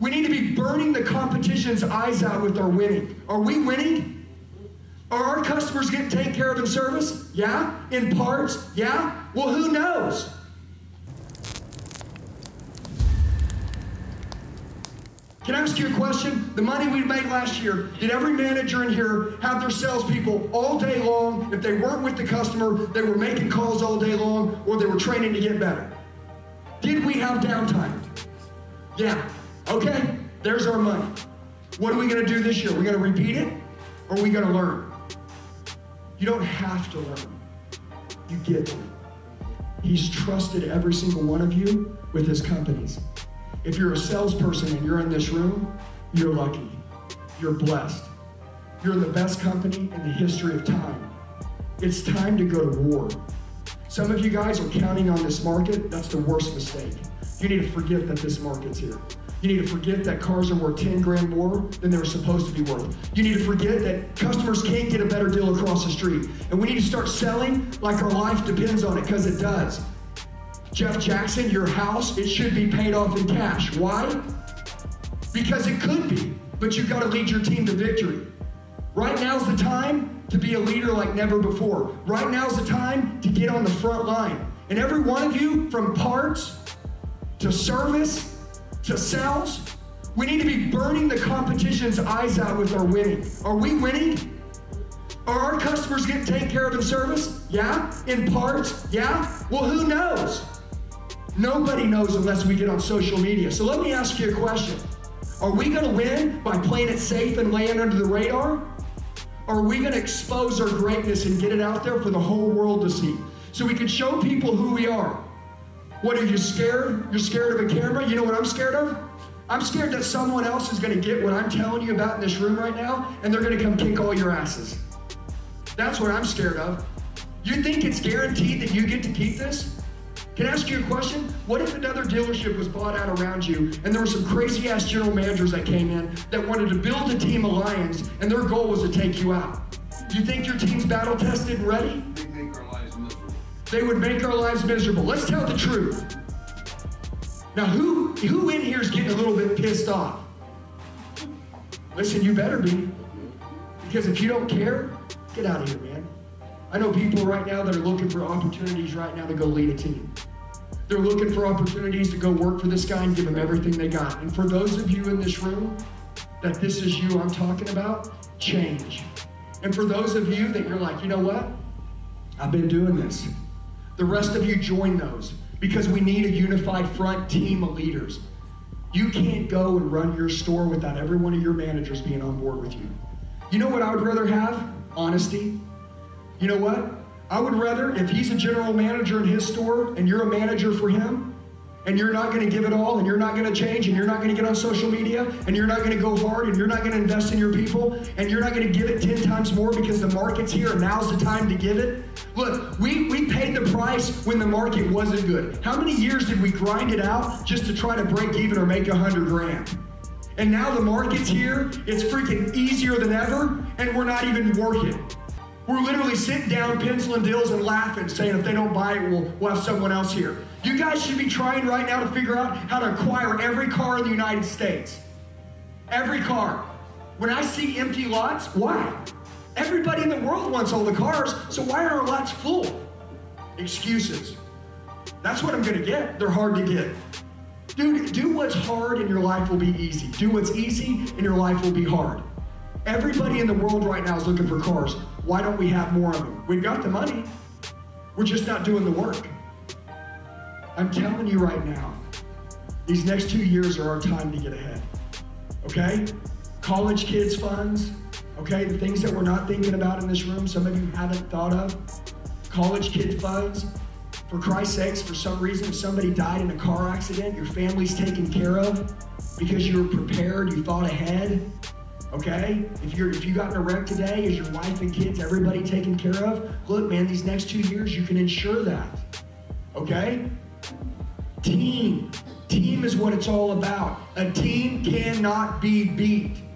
We need to be burning the competition's eyes out with our winning. Are we winning? Are our customers getting taken care of in service? Yeah? In parts? Yeah? Well, who knows? Can I ask you a question? The money we made last year, did every manager in here have their salespeople all day long? If they weren't with the customer, they were making calls all day long, or they were training to get better. Did we have downtime? Yeah. Okay, there's our money. What are we gonna do this year? We're gonna repeat it, or are we gonna learn? You don't have to learn, you get to. He's trusted every single one of you with his companies. If you're a salesperson and you're in this room, you're lucky, you're blessed. You're in the best company in the history of time. It's time to go to war. Some of you guys are counting on this market. That's the worst mistake. You need to forget that this market's here. You need to forget that cars are worth 10 grand more than they were supposed to be worth. You need to forget that customers can't get a better deal across the street. And we need to start selling like our life depends on it, because it does. Jeff Jackson, your house, it should be paid off in cash. Why? Because it could be, but you've got to lead your team to victory. Right now's the time to be a leader like never before. Right now's the time to get on the front line. And every one of you, from parts to service, to sales, we need to be burning the competition's eyes out with our winning. Are we winning? Are our customers getting taken care of in service? Yeah? In parts? Yeah? Well, who knows? Nobody knows unless we get on social media. So let me ask you a question. Are we gonna win by playing it safe and laying under the radar? Or are we gonna expose our greatness and get it out there for the whole world to see? So we can show people who we are. What, are you scared? You're scared of a camera? You know what I'm scared of? I'm scared that someone else is gonna get what I'm telling you about in this room right now, and they're gonna come kick all your asses. That's what I'm scared of. You think it's guaranteed that you get to keep this? Can I ask you a question? What if another dealership was bought out around you, and there were some crazy ass general managers that came in that wanted to build a team of lions, and their goal was to take you out? Do you think your team's battle tested and ready? They would make our lives miserable. Let's tell the truth. Now, who in here is getting a little bit pissed off? Listen, you better be. Because if you don't care, get out of here, man. I know people right now that are looking for opportunities right now to go lead a team. They're looking for opportunities to go work for this guy and give him everything they got. And for those of you in this room, that this is you I'm talking about, change. And for those of you that you're like, you know what? I've been doing this. The rest of you join those, because we need a unified front team of leaders. You can't go and run your store without every one of your managers being on board with you. You know what I would rather have? Honesty. You know what? I would rather, if he's a general manager in his store and you're a manager for him, and you're not gonna give it all, and you're not gonna change, and you're not gonna get on social media, and you're not gonna go hard, and you're not gonna invest in your people, and you're not gonna give it 10 times more because the market's here and now's the time to give it. Look, we paid the price when the market wasn't good. How many years did we grind it out just to try to break even or make 100 grand? And now the market's here, it's freaking easier than ever, and we're not even working. We're literally sitting down, penciling deals and laughing, saying if they don't buy it, we'll have someone else here. You guys should be trying right now to figure out how to acquire every car in the United States. Every car. When I see empty lots, why? Everybody in the world wants all the cars, so why are our lots full? Excuses. That's what I'm gonna get. They're hard to get. Dude, do what's hard and your life will be easy. Do what's easy and your life will be hard. Everybody in the world right now is looking for cars. Why don't we have more of them? We've got the money. We're just not doing the work. I'm telling you right now, these next 2 years are our time to get ahead, okay? College kids funds. Okay, the things that we're not thinking about in this room, some of you haven't thought of. College kid funds. For Christ's sakes, for some reason, if somebody died in a car accident, your family's taken care of because you were prepared, you thought ahead. Okay, if you got in a wreck today, is your wife and kids, everybody taken care of? Look, man, these next 2 years, you can ensure that, okay? Team is what it's all about. A team cannot be beat.